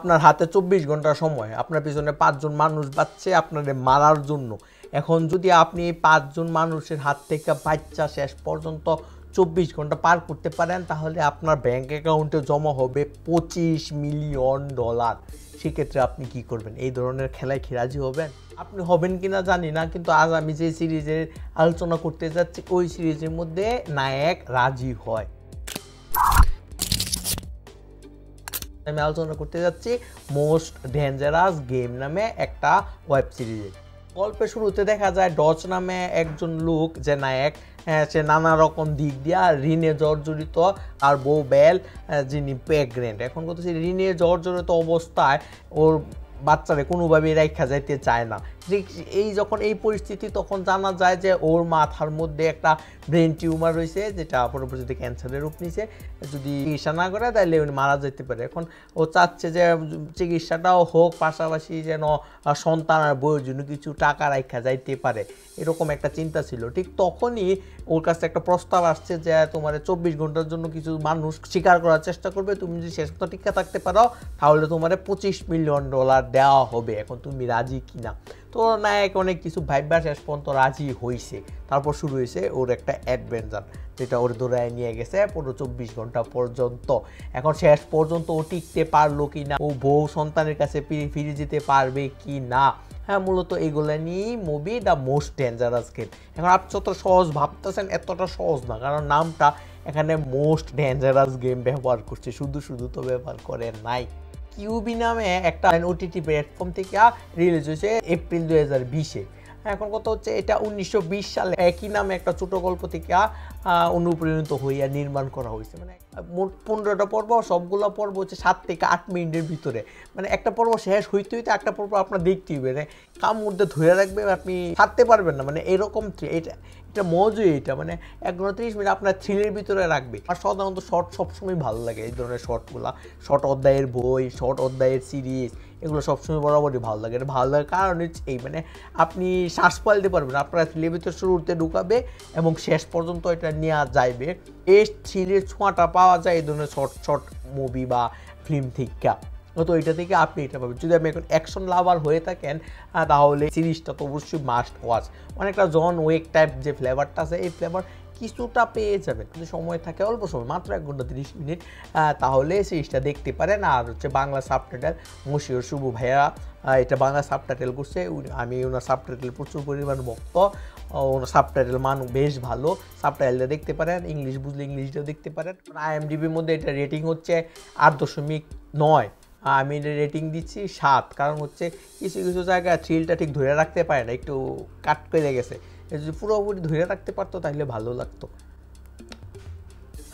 আপনার হাতে 24 ঘন্টা সময় আপনার পিছনে 5 জন মানুষ বাঁচছে আপনারে মারার জন্য এখন যদি আপনি 5 জন মানুষের হাত থেকে বাঁচা শেষ পর্যন্ত 24 ঘন্টা পার করতে পারেন তাহলে আপনার ব্যাংক অ্যাকাউন্টে জমা হবে 25 মিলিয়ন ডলার সেই ক্ষেত্রে আপনি কি করবেন এই ধরনের খেলায় কি রাজি হবেন আপনি হবেন কিনা জানি না কিন্তু আজ আমি যে সিরিজের আলোচনা করতে যাচ্ছি ওই সিরিজের মধ্যে নায়ক রাজি হয় আমি আলোচনা করতে যাচ্ছি মোস্ট ডেঞ্জারাস গেম নামে একটা ওয়েব সিরিজ গল্পের শুরুতে দেখা যায় ডজ নামে একজন লোক যে নায়ক সে নানা রকম দিক দিয়ে রিনে জর্জরিত আর বউ বেল যিনি প্রেগনেন্ট এখন কথা হচ্ছে রিনে জর্জরিত অবস্থায় ওর বাচ্চারে কোনোভাবেই রাখা যাইতে চায় না এই যখন এই পরিস্থিতি তখন জানা যায় যে ওর মাথার মধ্যে একটা ব্রেন টিউমার রয়েছে যেটা পরবর্তীতে ক্যান্সারের রূপ নিছে যদি চিকিৎসা না করে তাহলে উনি মারা যেতে পারে এখন ও চাচ্ছে যে চিকিৎসাটাও হোক পাশাপাশি যেন সন্তান আর বউয়ের জন্য কিছু টাকা রাখা যাইতে পারে এরকম একটা চিন্তা ছিল ঠিক তখনই ওর কাছে একটা প্রস্তাব আসছে যে তোমার 24 ঘন্টার জন্য কিছু মানুষ স্বীকার করার চেষ্টা করবে তুমি যদি শেষ পর্যন্ত টিকে থাকতে পারো তাহলে তোমার 25 মিলিয়ন ডলার দেওয়া হবে এখন তুমি রাজি কিনা তো নায়ক অনেক কিছু ভাইবার শেষ পর্যন্ত রাজি হয়েছে তারপর শুরু হয়েছে ওর একটা অ্যাডভেঞ্চার যেটা ওর দৌড়ায় নিয়ে গেছে পুরো 24 ঘন্টা পর্যন্ত এখন শেষ পর্যন্ত ও টিকতে পারলো কি না ও বউ সন্তানের কাছে ফিরে যেতে পারবে কি না হ্যাঁ মূলত এইগুলো নিয়েই movie the most dangerous game এখন আপনি যতটা সহজ ভাবতেছেন এতটা সহজ না কারণ নামটা এখানে মোস্ট ডেঞ্জারাস গেম ব্যবহার করছে শুধু শুধু তো ব্যবহার করে নাই কিউবি নামে একটা ওটিটি প্ল্যাটফর্ম থেকে রিলিজ হয়েছে এপ্রিল 2020-এ এখন কথা হচ্ছে এটা 1920 সালে একই নামে একটা ছোট গল্প থেকে অনুপ্রাণিত হইয়া নির্মাণ করা হয়েছে মানে মোট 15টা পর্ব সবগুলো পর্ব হচ্ছে 7 থেকে 8 মিনিটের ভিতরে মানে একটা পর্ব শেষ হইতে হইতে একটা পর্ব আপনার দেখতেই হবে মানে কাম মধ্যে ধরে রাখবে আপনি ছাড়তে পারবেন না মানে এরকম এটা মজা এটা মানে 1:30 মিনিট আপনার থ্রিলের ভিতরে রাখবে আর সাধারণত শর্ট সবসময় ভালো লাগে এই ধরনের শর্টগুলো শর্ট অধ্যায়ের বই শর্ট অধ্যায়ের সিরিজ এগুলো সবসময় বরাবরই ভালো লাগে এটা ভালো লাগার কারণ হচ্ছে এই মানে আপনি শ্বাস পালতে পারবেন আপনার থ্রিলের ভিতরে শুরুতে ঢুকাবে এবং শেষ পর্যন্ত এটা নিয়ে যাইবে এই থ্রিলের ছোঁয়াটা পাওয়া যায় এই ধরনের শর্ট মুভি বা ফিল্ম থেকে তো এটা থেকে আপনি এটা পাবেন যদি আপনি এখন অ্যাকশন লাভার হয়ে থাকেন তাহলে সিরিজটা তো অবশ্যই মাস্ট ওয়াচ অনেকটা জন ওয়েক টাইপ যে ফ্লেভারটা আছে এই ফ্লেভার কিছুটা পেয়ে যাবেন কিন্তু সময় থাকে অল্প সময় মাত্র 1 ঘন্টা 30 মিনিট তাহলে সিরিজটা দেখতে পারেন আর হচ্ছে বাংলা সাবটাইটেল মশিউর শুভ ভাইয়া এটা বাংলা সাবটাইটেল করছে আমি ওনার সাবটাইটেল প্রচুর পরিমাণ ভক্ত ওনার সাবটাইটেল মান বেশ ভালো সাবটাইটেলটা দেখতে পারেন ইংলিশ বুঝলে ইংলিশটাও দেখতে পারেন IMDb-র মধ্যে এটা রেটিং হচ্ছে 8.9 আমি রেটিং দিচ্ছি 7 কারণ হচ্ছে কিছু কিছু জায়গায় থ্রিলটা ঠিক ধরে রাখতে পারে না একটু কাট করে গেছে যদি পুরোপুরি ধরে রাখতে পারতো তাহলে ভালো লাগতো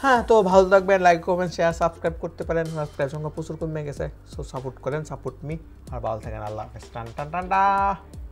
হ্যাঁ তো ভালো থাকবেন লাইক কমেন্ট শেয়ার সাবস্ক্রাইব করতে পারেন সাবস্ক্রাইব সংখ্যা প্রচুর কমে গেছে সো সাপোর্ট করেন সাপোর্ট মি আর ভালো থাকেন আল্লাহ হাফেজ টান টান টান